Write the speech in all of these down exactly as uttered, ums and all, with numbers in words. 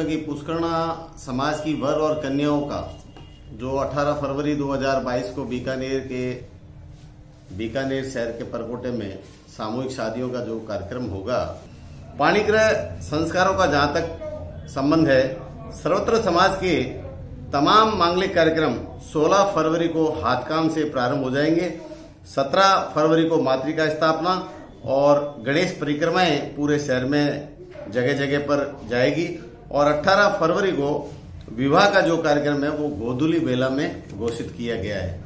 कि पुष्करणा समाज की वर और कन्याओं का जो अठारह फरवरी दो हज़ार बाईस को बीकानेर के बीकानेर शहर के परकोटे में सामूहिक शादियों का जो कार्यक्रम होगा, पाणिग्रह संस्कारों का जहां तक संबंध है, सर्वत्र समाज के तमाम मांगलिक कार्यक्रम सोलह फरवरी को हाथ काम से प्रारंभ हो जाएंगे। सत्रह फरवरी को मातृका स्थापना और गणेश परिक्रमाएं पूरे शहर में जगह जगह पर जाएगी और अठारह फरवरी को विवाह का जो कार्यक्रम है वो गोधुली बेला में घोषित किया गया है।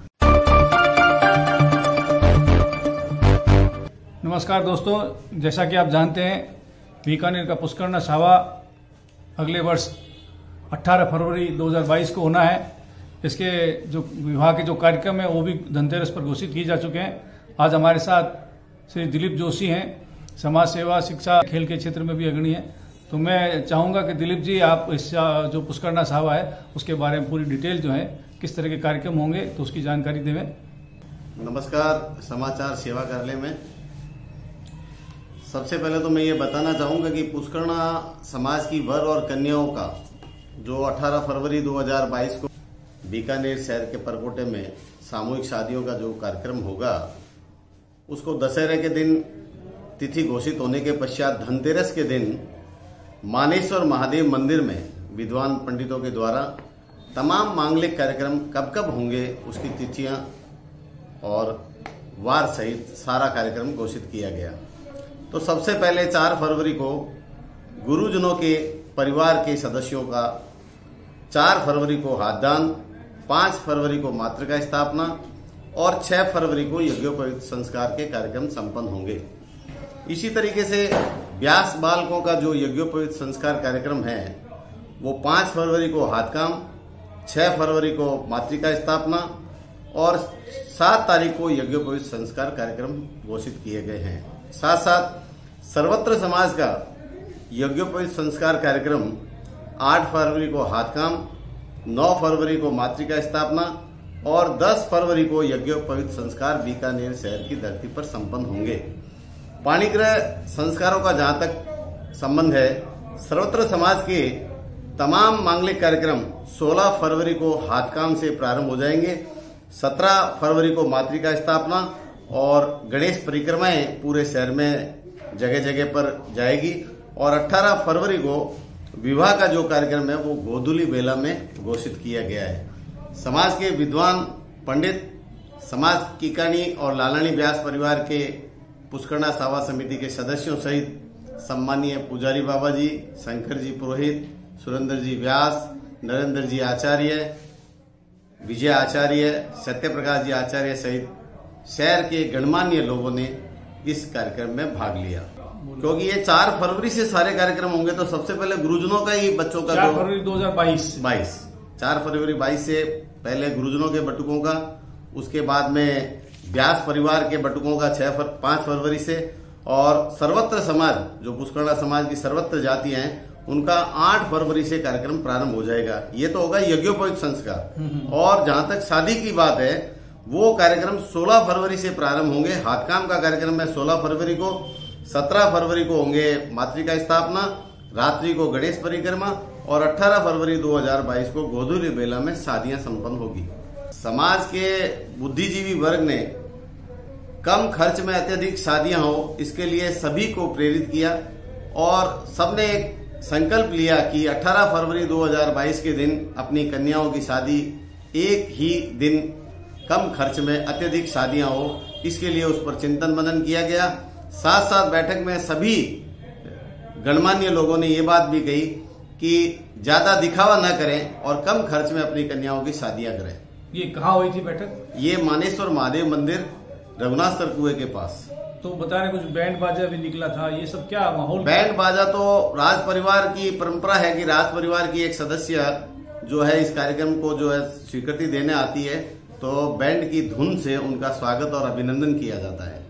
नमस्कार दोस्तों, जैसा कि आप जानते हैं बीकानेर का पुष्करणा सावा अगले वर्ष अठारह फरवरी दो हज़ार बाईस को होना है। इसके जो विवाह के जो कार्यक्रम है वो भी धनतेरस पर घोषित किए जा चुके हैं। आज हमारे साथ श्री दिलीप जोशी हैं, समाज सेवा, शिक्षा, खेल के क्षेत्र में भी अग्रणी है। तो मैं चाहूँगा कि दिलीप जी, आप इस जो पुष्करणा सावा है उसके बारे में पूरी डिटेल जो है, किस तरह के कार्यक्रम होंगे तो उसकी जानकारी देवें। नमस्कार, समाचार सेवा कार्यालय में सबसे पहले तो मैं ये बताना चाहूँगा कि पुष्करणा समाज की वर और कन्याओं का जो अठारह फरवरी दो हज़ार बाईस को बीकानेर शहर के परकोटे में सामूहिक शादियों का जो कार्यक्रम होगा उसको दशहरे के दिन तिथि घोषित होने के पश्चात धनतेरस के दिन मानेश्वर महादेव मंदिर में विद्वान पंडितों के द्वारा तमाम मांगलिक कार्यक्रम कब कब होंगे, उसकी तिथियां और वार सहित सारा कार्यक्रम घोषित किया गया। तो सबसे पहले चार फरवरी को गुरुजनों के परिवार के सदस्यों का चार फरवरी को हाथदान, पाँच फरवरी को मातृका स्थापना और छह फरवरी को यज्ञोपवित संस्कार के कार्यक्रम संपन्न होंगे। इसी तरीके से व्यास बालकों का जो यज्ञोपवित संस्कार कार्यक्रम है वो पाँच फरवरी को हाथ काम, छह फरवरी को मातृका स्थापना और सात तारीख को यज्ञोपवित संस्कार कार्यक्रम घोषित किए गए हैं। साथ साथ सर्वत्र समाज का यज्ञोपवित संस्कार कार्यक्रम आठ फरवरी को हाथ काम, नौ फरवरी को मातृका स्थापना और दस फरवरी को यज्ञोपवित संस्कार बीकानेर शहर की धरती पर संपन्न होंगे। पाणिग्रह संस्कारों का जहां तक संबंध है, सर्वत्र समाज के तमाम मांगलिक कार्यक्रम सोलह फरवरी को हाथ काम से प्रारंभ हो जाएंगे। सत्रह फरवरी को मातृका स्थापना और गणेश परिक्रमाएं पूरे शहर में जगह जगह पर जाएगी और अठारह फरवरी को विवाह का जो कार्यक्रम है वो गोधुली बेला में घोषित किया गया है। समाज के विद्वान पंडित, समाज की कानी और लालानी व्यास परिवार के पुष्करणा सावा समिति के सदस्यों सहित सम्मानीय पुजारी बाबा जी, शंकर जी पुरोहित, सुरेंद्र जी व्यास, नरेंद्र जी आचार्य, विजय आचार्य, सत्यप्रकाश जी आचार्य सहित शहर के गणमान्य लोगों ने इस कार्यक्रम में भाग लिया। क्योंकि ये चार फरवरी से सारे कार्यक्रम होंगे तो सबसे पहले गुरुजनों का ही बच्चों का चार फरवरी दो हज़ार बाईस बाईस, चार फरवरी बाईस से पहले गुरुजनों के बटुकों का, उसके बाद में व्यास परिवार के बटुकों का छह फर पाँच फरवरी से और सर्वत्र समाज जो पुष्करणा समाज की सर्वत्र जातियां हैं उनका आठ फरवरी से कार्यक्रम प्रारंभ हो जाएगा। ये तो होगा यज्ञोपवित संस्कार और जहां तक शादी की बात है वो कार्यक्रम सोलह फरवरी से प्रारंभ होंगे। हाथकाम का कार्यक्रम है सोलह फरवरी को, सत्रह फरवरी को होंगे मातृका स्थापना, रात्रि को गणेश परिक्रमा और अठारह फरवरी दो हज़ार बाईस को गोधुली बेला में शादियां संपन्न होगी। समाज के बुद्धिजीवी वर्ग ने कम खर्च में अत्यधिक शादियां हो इसके लिए सभी को प्रेरित किया और सबने एक संकल्प लिया कि अठारह फरवरी दो हज़ार बाईस के दिन अपनी कन्याओं की शादी एक ही दिन कम खर्च में अत्यधिक शादियां हो, इसके लिए उस पर चिंतन मनन किया गया। साथ साथ बैठक में सभी गणमान्य लोगों ने ये बात भी कही कि ज्यादा दिखावा न करें और कम खर्च में अपनी कन्याओं की शादियां करें। ये कहाँ हुई थी बैठक? ये मानेश्वर महादेव मंदिर रघुनाथ सर कुएं के पास। तो बता रहे कुछ बैंड बाजा भी निकला था, ये सब क्या माहौल? बैंड बाजा तो राज परिवार की परंपरा है कि राज परिवार की एक सदस्य जो है इस कार्यक्रम को जो है स्वीकृति देने आती है तो बैंड की धुन से उनका स्वागत और अभिनंदन किया जाता है।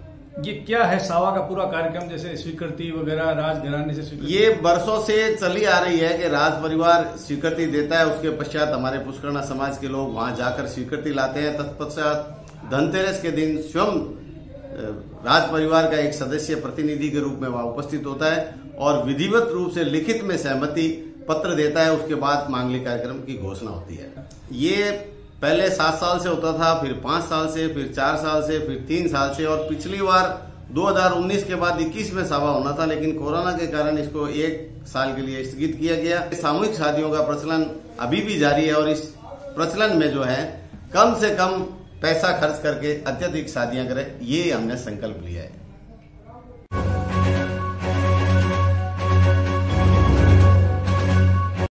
ये क्या है सावा का पूरा कार्यक्रम, जैसे स्वीकृति वगैरह राजघराने से स्वीकृति? ये बरसों से चली आ रही है कि राज परिवार स्वीकृति देता है, उसके पश्चात हमारे पुष्करणा समाज के लोग वहां जाकर स्वीकृति लाते हैं, तत्पश्चात धनतेरस के दिन स्वयं राज परिवार का एक सदस्य प्रतिनिधि के रूप में वहां उपस्थित होता है और विधिवत रूप से लिखित में सहमति पत्र देता है, उसके बाद मांगलिक कार्यक्रम की घोषणा होती है। ये पहले सात साल से होता था, फिर पाँच साल से, फिर चार साल से, फिर तीन साल से, और पिछली बार दो हज़ार उन्नीस के बाद इक्कीस में सभा होना था, लेकिन कोरोना के कारण इसको एक साल के लिए स्थगित किया गया। सामूहिक शादियों का प्रचलन अभी भी जारी है और इस प्रचलन में जो है कम से कम पैसा खर्च करके अत्यधिक शादियां करें, ये हमने संकल्प लिया है।